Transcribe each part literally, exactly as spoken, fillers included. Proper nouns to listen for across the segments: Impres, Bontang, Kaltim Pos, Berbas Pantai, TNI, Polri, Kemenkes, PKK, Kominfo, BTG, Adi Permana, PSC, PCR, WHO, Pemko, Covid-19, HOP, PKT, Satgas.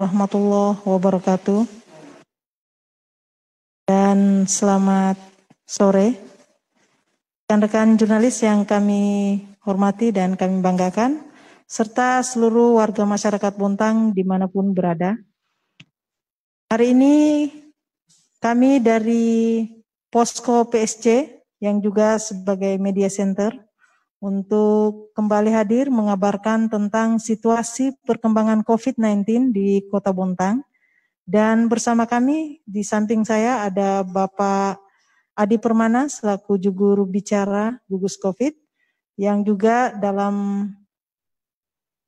warahmatullahi wabarakatuh. Dan selamat sore rekan-rekan jurnalis yang kami hormati dan kami banggakan, serta seluruh warga masyarakat Bontang dimanapun berada. Hari ini kami dari Posko P S C yang juga sebagai media center untuk kembali hadir mengabarkan tentang situasi perkembangan covid sembilan belas di Kota Bontang. Dan bersama kami di samping saya ada Bapak Adi Permana selaku juru bicara gugus Covid yang juga dalam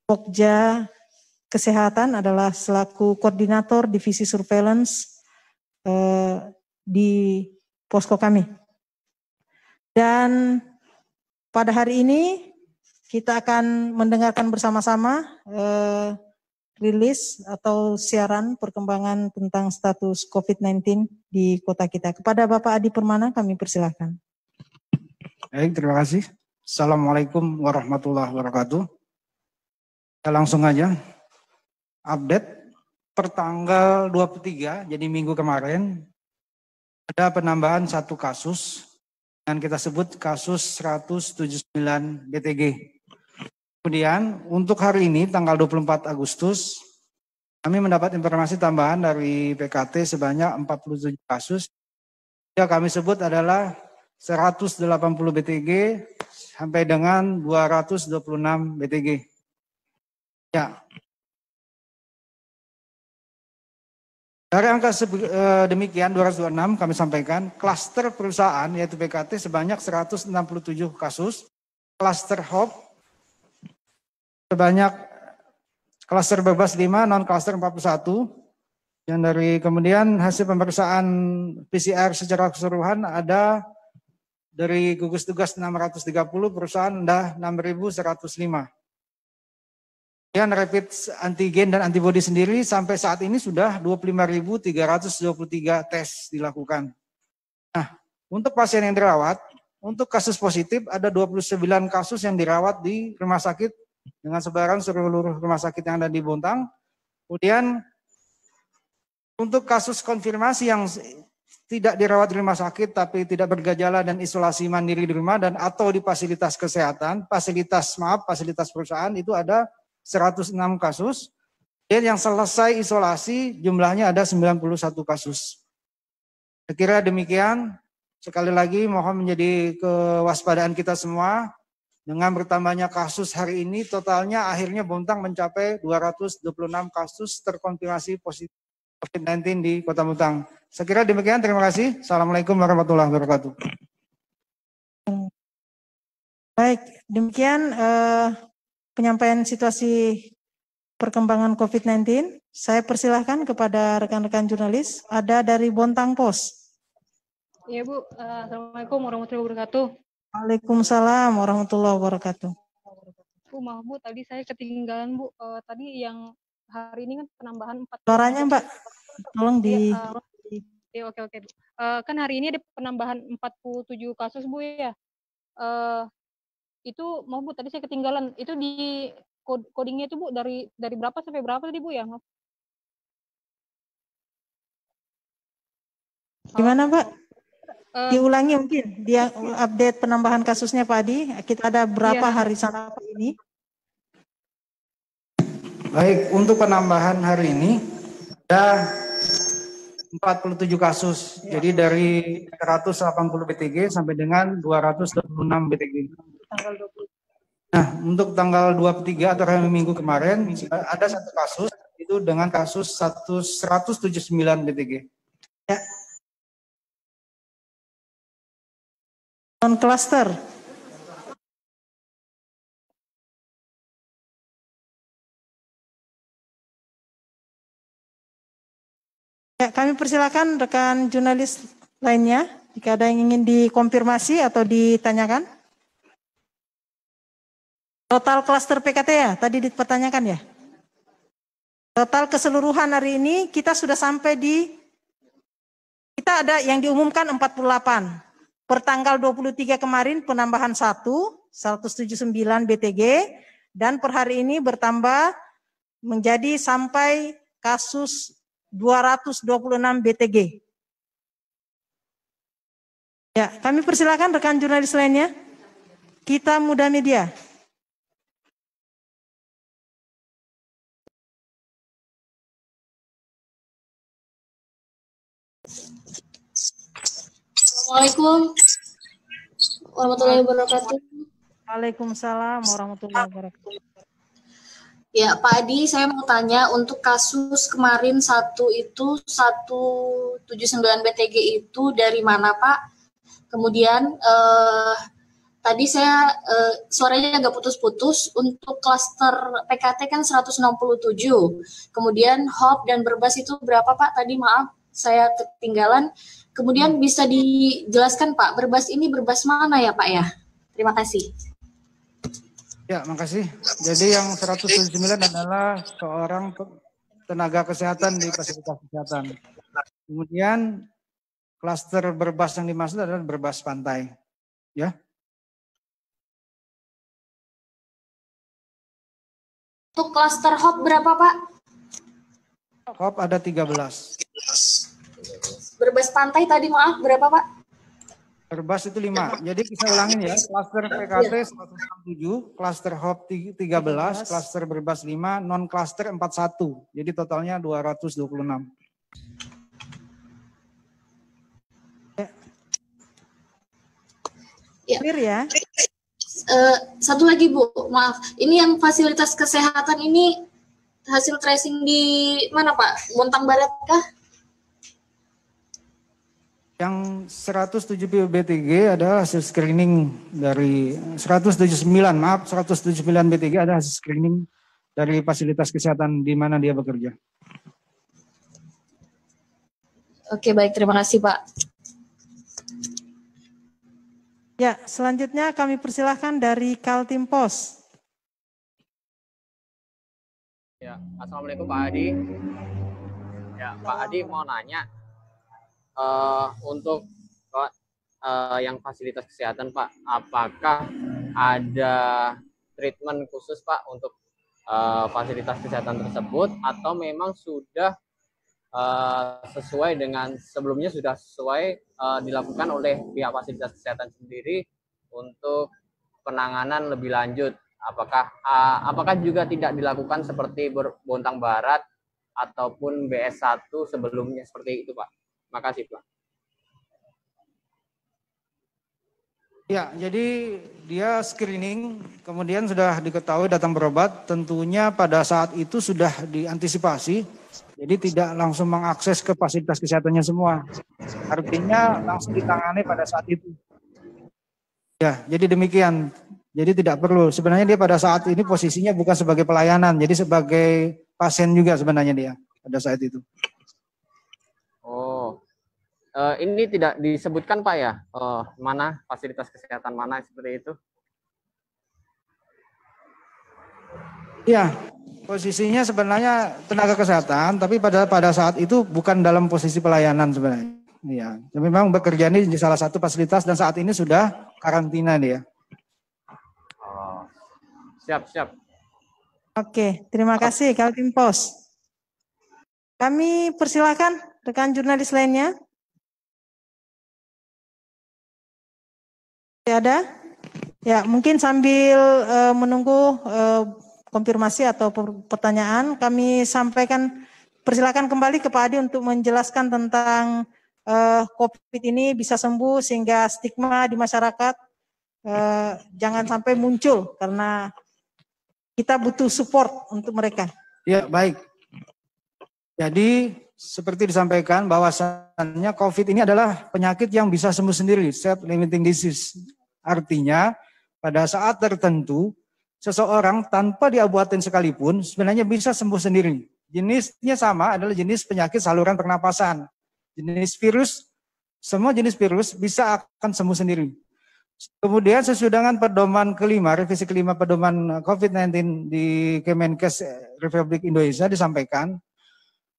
Pokja Kesehatan adalah selaku koordinator divisi surveillance eh, di posko kami. Dan pada hari ini kita akan mendengarkan bersama-sama eh, rilis atau siaran perkembangan tentang status covid sembilan belas di kota kita. Kepada Bapak Adi Permana kami persilahkan. Baik, terima kasih. Assalamualaikum warahmatullahi wabarakatuh. Kita langsung aja. Update pertanggal dua puluh tiga, jadi minggu kemarin, ada penambahan satu kasus, dan kita sebut kasus seratus tujuh puluh sembilan B T G. Kemudian untuk hari ini, tanggal dua puluh empat Agustus, kami mendapat informasi tambahan dari P K T sebanyak empat puluh tujuh kasus. Yang kami sebut adalah seratus delapan puluh B T G sampai dengan dua ratus dua puluh enam B T G. Ya. Dari angka demikian dua ratus dua puluh enam kami sampaikan, klaster perusahaan yaitu P K T sebanyak seratus enam puluh tujuh kasus, klaster H O P sebanyak klaster Berbas lima, non klaster empat puluh satu, yang dari kemudian hasil pemeriksaan P C R secara keseluruhan ada dari gugus tugas enam ratus tiga puluh, perusahaan ada enam ribu seratus lima. Kemudian rapid antigen dan antibodi sendiri sampai saat ini sudah dua puluh lima ribu tiga ratus dua puluh tiga tes dilakukan. Nah, untuk pasien yang dirawat, untuk kasus positif ada dua puluh sembilan kasus yang dirawat di rumah sakit dengan sebaran seluruh rumah sakit yang ada di Bontang. Kemudian untuk kasus konfirmasi yang tidak dirawat di rumah sakit tapi tidak bergejala dan isolasi mandiri di rumah dan atau di fasilitas kesehatan, fasilitas maaf, fasilitas perusahaan itu ada seratus enam kasus, dan yang selesai isolasi jumlahnya ada sembilan puluh satu kasus. Saya kira demikian, sekali lagi mohon menjadi kewaspadaan kita semua, dengan bertambahnya kasus hari ini totalnya akhirnya Bontang mencapai dua ratus dua puluh enam kasus terkonfirmasi positif covid sembilan belas di Kota Bontang. Saya kira demikian, terima kasih. Assalamualaikum warahmatullahi wabarakatuh. Baik, demikian uh... penyampaian situasi perkembangan covid sembilan belas, saya persilahkan kepada rekan-rekan jurnalis, ada dari Bontang Pos. Iya Bu, Assalamualaikum warahmatullahi wabarakatuh. Waalaikumsalam warahmatullahi wabarakatuh. Bu, maaf Bu, tadi saya ketinggalan Bu, uh, tadi yang hari ini kan penambahan empat. Suaranya Mbak, tolong di... Uh, di... Oke, oke. Uh, kan hari ini ada penambahan empat puluh tujuh kasus Bu ya. Uh, Itu maaf Bu, tadi saya ketinggalan. Itu di codingnya itu Bu dari dari berapa sampai berapa tadi Bu ya? Maaf. Gimana Pak? Uh, Diulangi mungkin. Dia update penambahan kasusnya Pak Adi. Kita ada berapa iya. Hari sampai ini? Baik, untuk penambahan hari ini ada empat puluh tujuh kasus. Ya. Jadi dari seratus delapan puluh B T G sampai dengan dua ratus dua puluh enam B T G. Nah, untuk tanggal dua puluh tiga atau hari Minggu kemarin ada satu kasus itu dengan kasus seratus tujuh puluh sembilan B T G. Ya. Non cluster. Ya, kami persilakan rekan jurnalis lainnya jika ada yang ingin dikonfirmasi atau ditanyakan. Total klaster P K T ya, tadi dipertanyakan ya. Total keseluruhan hari ini kita sudah sampai di, kita ada yang diumumkan empat puluh delapan. Pertanggal dua puluh tiga kemarin penambahan satu, seratus tujuh puluh sembilan B T G, dan per hari ini bertambah menjadi sampai kasus dua ratus dua puluh enam B T G. Ya, kami persilakan rekan jurnalis lainnya. Kita Muda Media. Assalamualaikum warahmatullahi wabarakatuh. Waalaikumsalam warahmatullahi wabarakatuh. Ya, Pak Adi, saya mau tanya untuk kasus kemarin satu itu seratus tujuh puluh sembilan B T G itu dari mana, Pak? Kemudian eh, tadi saya eh, suaranya agak putus-putus. Untuk klaster P K T kan seratus enam puluh tujuh. Kemudian H O P dan Berbas itu berapa, Pak? Tadi maaf saya ketinggalan. Kemudian bisa dijelaskan, Pak, Berbas ini Berbas mana ya, Pak ya? Terima kasih. Ya, makasih. Jadi yang seratus tujuh puluh sembilan adalah seorang tenaga kesehatan di fasilitas kesehatan. Kemudian klaster Berbas yang dimaksud adalah Berbas Pantai, ya. Untuk klaster H O P berapa, Pak? H O P ada tiga belas. Berbas Pantai tadi maaf berapa, Pak? Berbas itu lima. Jadi kita ulangin ya, klaster P K T seratus enam puluh tujuh, klaster H O P tiga belas, klaster Berbas lima, non klaster empat puluh satu. Jadi totalnya dua ratus dua puluh enam. Ya. Clear ya. Uh, satu lagi, Bu, maaf. Ini yang fasilitas kesehatan ini hasil tracing di mana, Pak? Bontang Barat kah? Yang seratus tujuh puluh B T G ada hasil screening dari seratus tujuh puluh sembilan, maaf, seratus tujuh puluh sembilan B T G ada hasil screening dari fasilitas kesehatan di mana dia bekerja. Oke, baik, terima kasih, Pak. Ya, selanjutnya kami persilahkan dari Kaltim Pos. Ya, assalamualaikum Pak Adi. Ya, Pak Adi mau nanya uh, untuk uh, yang fasilitas kesehatan, Pak, apakah ada treatment khusus, Pak, untuk uh, fasilitas kesehatan tersebut atau memang sudah Uh, sesuai dengan sebelumnya sudah sesuai uh, dilakukan oleh pihak fasilitas kesehatan sendiri untuk penanganan lebih lanjut, apakah uh, apakah juga tidak dilakukan seperti Bontang Barat ataupun B S satu sebelumnya seperti itu, Pak? Makasih, Pak. Ya, jadi dia screening, kemudian sudah diketahui datang berobat, tentunya pada saat itu sudah diantisipasi. Jadi tidak langsung mengakses ke fasilitas kesehatannya semua. Artinya langsung ditangani pada saat itu. Ya, jadi demikian. Jadi tidak perlu. Sebenarnya dia pada saat ini posisinya bukan sebagai pelayanan, jadi sebagai pasien juga sebenarnya dia pada saat itu. Oh, uh, ini tidak disebutkan, Pak ya? Uh, mana fasilitas kesehatan mana seperti itu? Ya. Posisinya sebenarnya tenaga kesehatan, tapi pada pada saat itu bukan dalam posisi pelayanan sebenarnya. Iya, memang bekerja ini di salah satu fasilitas dan saat ini sudah karantina dia. Oh, siap, siap. Oke, terima kasih Kaltim Pos. Kami persilakan rekan jurnalis lainnya. Tidak ada? Ya, mungkin sambil uh, menunggu uh, konfirmasi atau pertanyaan, kami sampaikan, persilakan kembali ke Pak Adi untuk menjelaskan tentang uh, COVID ini bisa sembuh sehingga stigma di masyarakat uh, jangan sampai muncul karena kita butuh support untuk mereka. Ya, baik. Jadi seperti disampaikan bahwasannya COVID ini adalah penyakit yang bisa sembuh sendiri, self-limiting disease. Artinya pada saat tertentu seseorang tanpa dibuatin sekalipun sebenarnya bisa sembuh sendiri. Jenisnya sama adalah jenis penyakit saluran pernapasan. Jenis virus, semua jenis virus bisa akan sembuh sendiri. Kemudian sesudah dengan pedoman kelima, revisi kelima pedoman COVID sembilan belas di Kemenkes Republik Indonesia disampaikan,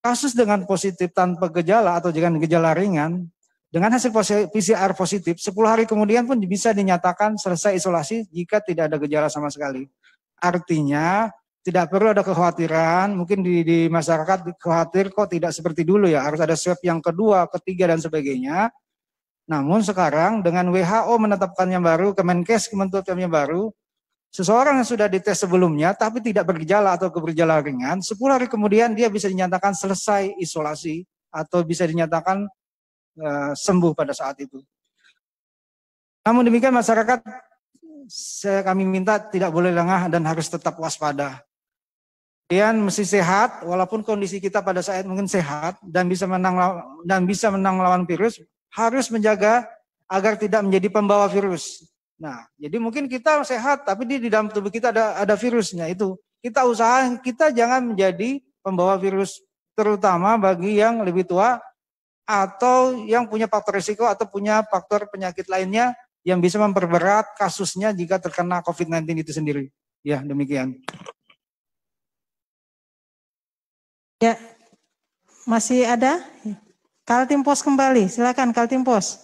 kasus dengan positif tanpa gejala atau dengan gejala ringan, dengan hasil P C R positif, sepuluh hari kemudian pun bisa dinyatakan selesai isolasi jika tidak ada gejala sama sekali. Artinya tidak perlu ada kekhawatiran, mungkin di, di masyarakat khawatir kok tidak seperti dulu ya, harus ada swab yang kedua, ketiga, dan sebagainya. Namun sekarang dengan W H O menetapkan yang baru, Kemenkes menetapkan yang baru, seseorang yang sudah dites sebelumnya tapi tidak bergejala atau bergejala ringan, sepuluh hari kemudian dia bisa dinyatakan selesai isolasi atau bisa dinyatakan uh, sembuh pada saat itu. Namun demikian masyarakat, saya, kami minta tidak boleh lengah dan harus tetap waspada. Kemudian mesti sehat, walaupun kondisi kita pada saat mungkin sehat dan bisa menang dan bisa menang melawan virus, harus menjaga agar tidak menjadi pembawa virus. Nah, jadi mungkin kita sehat, tapi di, di dalam tubuh kita ada ada virusnya itu. Kita usaha kita jangan menjadi pembawa virus, terutama bagi yang lebih tua atau yang punya faktor risiko atau punya faktor penyakit lainnya yang bisa memperberat kasusnya jika terkena covid sembilan belas itu sendiri. Ya, demikian. Ya, masih ada? Kaltim Pos kembali, silakan Kaltim Pos.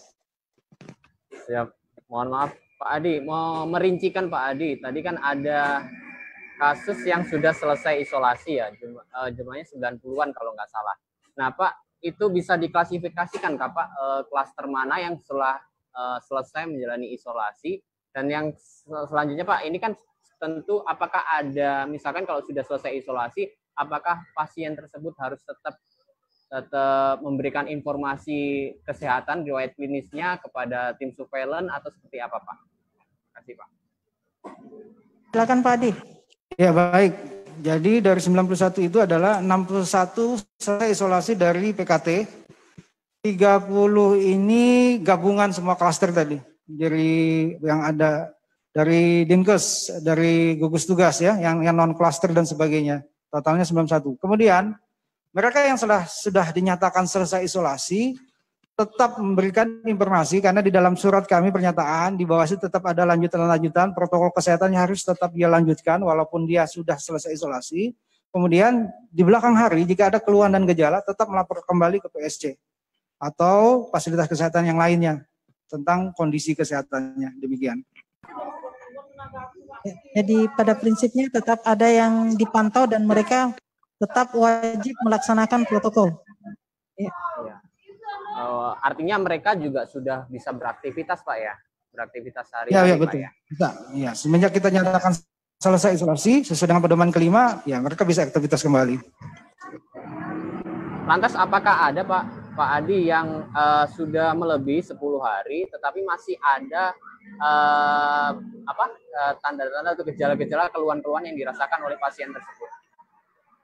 Ya, mohon maaf Pak Adi, mau merincikan Pak Adi, tadi kan ada kasus yang sudah selesai isolasi ya, jumlahnya sembilan puluhan kalau nggak salah. Nah Pak, itu bisa diklasifikasikan Kak Pak, klaster mana yang setelah selesai menjalani isolasi, dan yang selanjutnya Pak, ini kan tentu apakah ada, misalkan kalau sudah selesai isolasi, apakah pasien tersebut harus tetap tetap memberikan informasi kesehatan riwayat klinisnya kepada tim surveillance atau seperti apa Pak? Terima kasih Pak. Silakan Pak Adi. Ya baik. Jadi dari sembilan puluh satu itu adalah enam puluh satu selesai isolasi dari P K T. tiga puluh ini gabungan semua klaster tadi. Dari yang ada dari Dinkes, dari gugus tugas ya, yang yang non klaster dan sebagainya. Totalnya sembilan puluh satu. Kemudian mereka yang sudah, sudah dinyatakan selesai isolasi tetap memberikan informasi karena di dalam surat kami pernyataan di Bawaslu tetap ada lanjutan-lanjutan protokol kesehatannya harus tetap dia lanjutkan walaupun dia sudah selesai isolasi. Kemudian di belakang hari jika ada keluhan dan gejala tetap melapor kembali ke P S C atau fasilitas kesehatan yang lainnya tentang kondisi kesehatannya. Demikian. Jadi pada prinsipnya tetap ada yang dipantau dan mereka tetap wajib melaksanakan protokol. Ya. Ya. Uh, artinya mereka juga sudah bisa beraktivitas Pak ya, beraktivitas sehari-hari. Ya, ya betul. Pak, ya? Bisa. Ya, semenjak kita nyatakan selesai isolasi sesuai dengan pedoman kelima, ya mereka bisa aktivitas kembali. Lantas apakah ada Pak Pak Adi yang uh, sudah melebihi sepuluh hari, tetapi masih ada uh, apa tanda-tanda uh, atau gejala-gejala keluhan-keluhan yang dirasakan oleh pasien tersebut?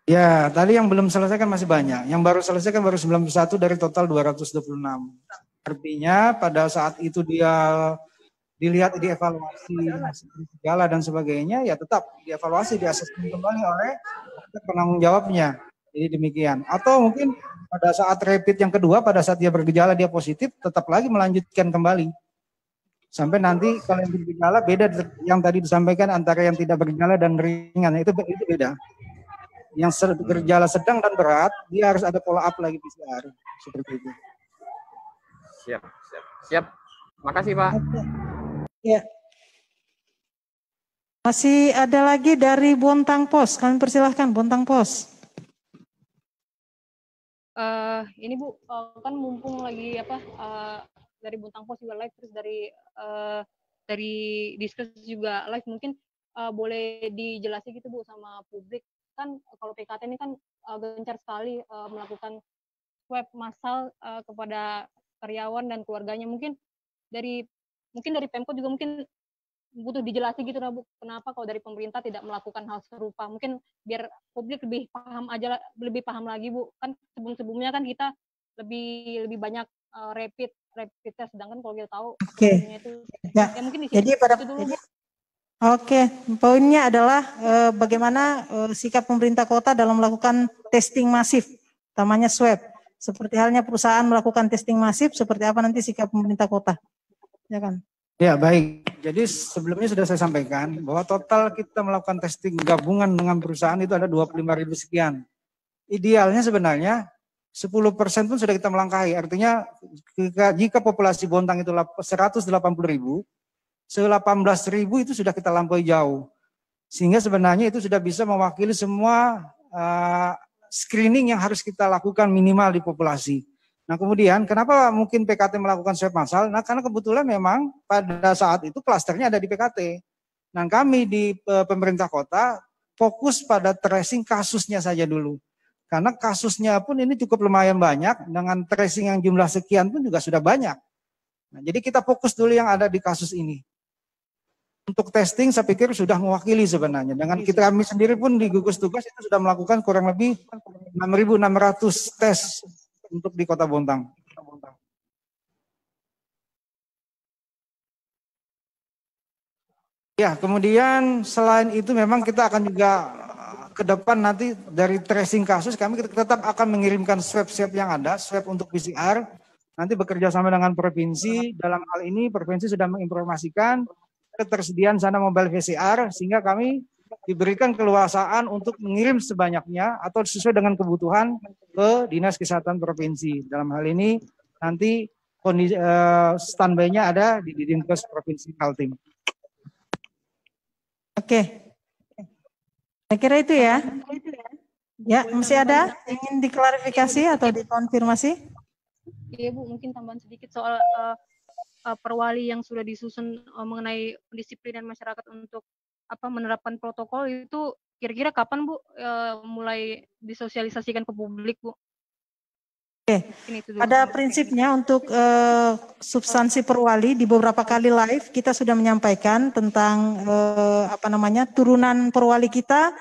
Ya, tadi yang belum selesai kan masih banyak. Yang baru selesai kan baru sembilan puluh satu dari total dua ratus dua puluh enam. Artinya pada saat itu dia dilihat, dievaluasi, segala dan sebagainya, ya tetap dievaluasi, diasesmen kembali oleh penanggung jawabnya. Jadi demikian. Atau mungkin pada saat rapid yang kedua, pada saat dia bergejala, dia positif, tetap lagi melanjutkan kembali. Sampai nanti kalau yang bergejala beda yang tadi disampaikan antara yang tidak bergejala dan ringan, itu, itu beda. Yang bergejala sedang dan berat, dia harus ada follow up lagi P C R seperti itu. Siap, siap, siap. Makasih Pak. Ya. Masih ada lagi dari Bontang Pos. Kami persilahkan Bontang Pos. Uh, ini Bu, uh, kan mumpung lagi apa uh, dari Bontang Pos juga live, terus dari uh, dari Diskes juga live, mungkin uh, boleh dijelasin gitu Bu sama publik. Kan kalau P K T ini kan uh, gencar sekali uh, melakukan swab massal uh, kepada karyawan dan keluarganya. Mungkin dari mungkin dari Pemko juga mungkin butuh dijelasi gitu Bu, kenapa kalau dari pemerintah tidak melakukan hal serupa. Mungkin biar publik lebih paham aja, lebih paham lagi Bu. Kan sebelum-sebelumnya kan kita lebih lebih banyak uh, rapid rapid test, sedangkan kalau kita tahu okay. Itu ya, ya mungkin di situ, jadi pada itu dulu. Jadi... Oke, poinnya adalah e, bagaimana e, sikap pemerintah kota dalam melakukan testing masif, utamanya swab. Seperti halnya perusahaan melakukan testing masif, seperti apa nanti sikap pemerintah kota? Ya kan? Ya baik. Jadi sebelumnya sudah saya sampaikan bahwa total kita melakukan testing gabungan dengan perusahaan itu ada dua puluh lima ribu sekian. Idealnya sebenarnya sepuluh persen pun sudah kita melangkahi. Artinya jika, jika populasi Bontang itu seratus delapan puluh ribu. delapan belas ribu itu sudah kita lampaui jauh. Sehingga sebenarnya itu sudah bisa mewakili semua uh, screening yang harus kita lakukan minimal di populasi. Nah kemudian kenapa mungkin P K T melakukan swab massal? Nah karena kebetulan memang pada saat itu klasternya ada di P K T. Nah kami di uh, pemerintah kota fokus pada tracing kasusnya saja dulu. Karena kasusnya pun ini cukup lumayan banyak, dengan tracing yang jumlah sekian pun juga sudah banyak. Nah, jadi kita fokus dulu yang ada di kasus ini. Untuk testing saya pikir sudah mewakili sebenarnya. Dengan kita kami sendiri pun di gugus tugas itu sudah melakukan kurang lebih enam ribu enam ratus tes untuk di Kota Bontang. Ya, kemudian selain itu memang kita akan juga ke depan nanti dari tracing kasus kami tetap akan mengirimkan swab-swab yang ada, swab untuk P C R. Nanti bekerja sama dengan provinsi, dalam hal ini provinsi sudah menginformasikan ketersediaan sana mobile P C R sehingga kami diberikan keleluasaan untuk mengirim sebanyaknya atau sesuai dengan kebutuhan ke Dinas Kesehatan Provinsi. Dalam hal ini nanti kondisi uh, standby-nya ada di Dinkes Provinsi Kaltim. Oke. Saya kira itu ya. Ya, masih ada ingin diklarifikasi atau dikonfirmasi? Iya Bu, mungkin tambahan sedikit soal uh, uh, perwali yang sudah disusun uh, mengenai disiplin dan masyarakat untuk apa menerapkan protokol itu kira-kira kapan Bu uh, mulai disosialisasikan ke publik Bu? Oke, pada prinsipnya untuk uh, substansi perwali di beberapa kali live kita sudah menyampaikan tentang uh, apa namanya turunan perwali kita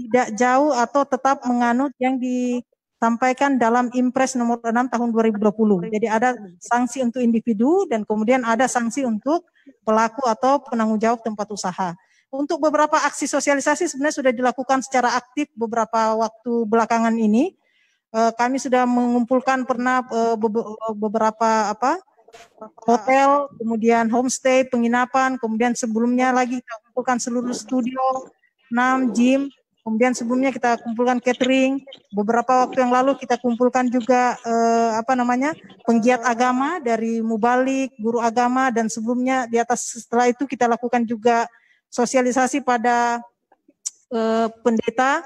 tidak jauh atau tetap menganut yang disampaikan dalam Impres nomor enam tahun dua ribu dua puluh. Jadi ada sanksi untuk individu dan kemudian ada sanksi untuk pelaku atau penanggung jawab tempat usaha. Untuk beberapa aksi sosialisasi sebenarnya sudah dilakukan secara aktif beberapa waktu belakangan ini. Kami sudah mengumpulkan pernah beberapa apa hotel, kemudian homestay, penginapan, kemudian sebelumnya lagi kita kumpulkan seluruh studio, enam gym, kemudian sebelumnya kita kumpulkan catering. Beberapa waktu yang lalu kita kumpulkan juga eh, apa namanya penggiat agama dari mubalik, guru agama, dan sebelumnya di atas setelah itu kita lakukan juga sosialisasi pada eh, pendeta.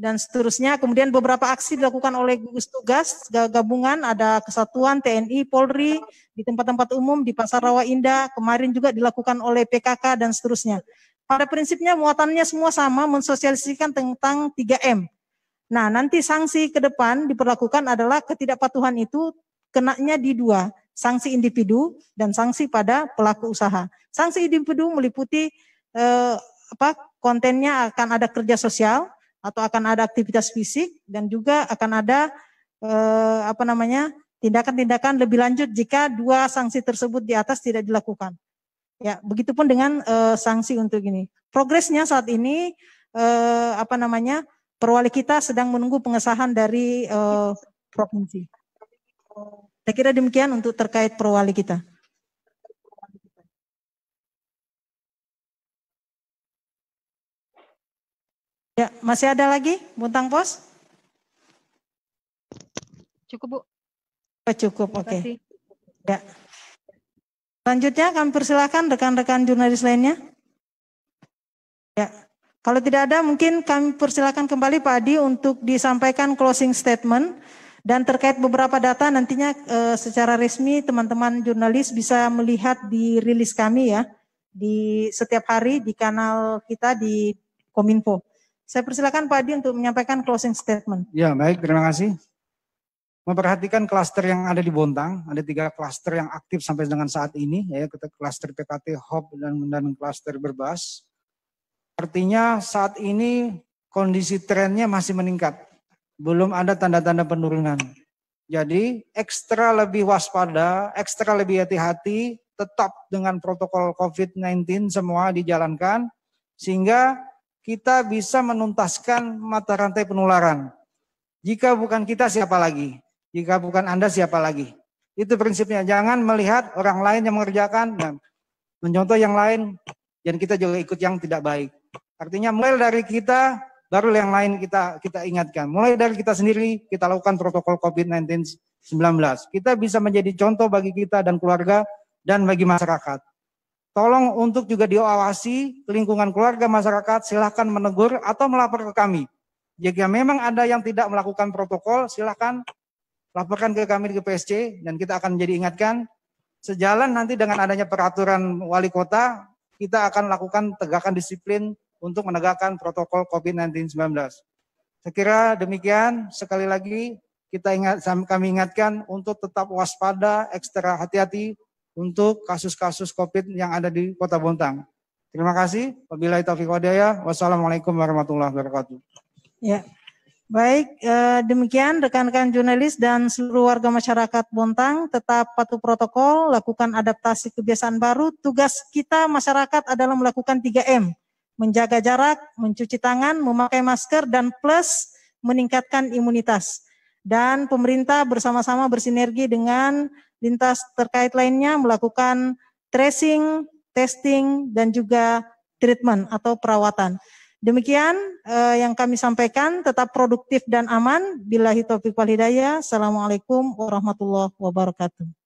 Dan seterusnya, kemudian beberapa aksi dilakukan oleh gugus tugas gabungan, ada kesatuan T N I, Polri, di tempat-tempat umum, di Pasar Rawa Indah, kemarin juga dilakukan oleh P K K, dan seterusnya. Pada prinsipnya muatannya semua sama, mensosialisasikan tentang tiga M. Nah, nanti sanksi ke depan diperlakukan adalah ketidakpatuhan itu kenanya di dua, sanksi individu dan sanksi pada pelaku usaha. Sanksi individu meliputi eh, apa kontennya akan ada kerja sosial, atau akan ada aktivitas fisik dan juga akan ada eh, apa namanya tindakan-tindakan lebih lanjut jika dua sanksi tersebut di atas tidak dilakukan. Ya, begitupun dengan eh, sanksi untuk ini. Progresnya saat ini eh, apa namanya perwali kita sedang menunggu pengesahan dari eh, provinsi. Saya kira demikian untuk terkait perwali kita. Ya, masih ada lagi, Bontang Pos? Cukup, Bu. Oh, cukup, oke. Okay. Ya. Selanjutnya kami persilahkan rekan-rekan jurnalis lainnya. Ya, kalau tidak ada mungkin kami persilahkan kembali Pak Adi untuk disampaikan closing statement dan terkait beberapa data nantinya eh, secara resmi teman-teman jurnalis bisa melihat di rilis kami ya di setiap hari di kanal kita di Kominfo. Saya persilakan Pak Adi untuk menyampaikan closing statement. Ya baik, terima kasih. Memperhatikan klaster yang ada di Bontang, ada tiga klaster yang aktif sampai dengan saat ini, yaitu klaster P K T, H O P, dan, dan klaster Berbas. Artinya saat ini kondisi trennya masih meningkat, belum ada tanda-tanda penurunan. Jadi ekstra lebih waspada, ekstra lebih hati-hati, tetap dengan protokol COVID sembilan belas semua dijalankan, sehingga kita bisa menuntaskan mata rantai penularan. Jika bukan kita siapa lagi? Jika bukan Anda siapa lagi? Itu prinsipnya. Jangan melihat orang lain yang mengerjakan dan mencontoh yang lain dan kita juga ikut yang tidak baik. Artinya mulai dari kita baru yang lain kita kita ingatkan. Mulai dari kita sendiri kita lakukan protokol COVID sembilan belas. Kita bisa menjadi contoh bagi kita dan keluarga dan bagi masyarakat. Tolong untuk juga diawasi lingkungan keluarga masyarakat, silahkan menegur atau melapor ke kami. Jika memang ada yang tidak melakukan protokol, silahkan laporkan ke kami di P S C dan kita akan jadi ingatkan. Sejalan nanti dengan adanya peraturan wali kota, kita akan lakukan tegakan disiplin untuk menegakkan protokol covid sembilan belas. Saya kira demikian, sekali lagi kita ingat, kami ingatkan untuk tetap waspada, ekstra hati-hati untuk kasus-kasus COVID yang ada di Kota Bontang. Terima kasih. Wabillahi taufiq wadaya. Wassalamualaikum warahmatullahi wabarakatuh. Ya, baik, eh, demikian rekan-rekan jurnalis dan seluruh warga masyarakat Bontang, tetap patuh protokol, lakukan adaptasi kebiasaan baru. Tugas kita masyarakat adalah melakukan tiga M. Menjaga jarak, mencuci tangan, memakai masker, dan plus meningkatkan imunitas. Dan pemerintah bersama-sama bersinergi dengan lintas terkait lainnya melakukan tracing, testing, dan juga treatment atau perawatan. Demikian eh, yang kami sampaikan, tetap produktif dan aman. Billahi taufiq wal hidayah. Assalamualaikum warahmatullahi wabarakatuh.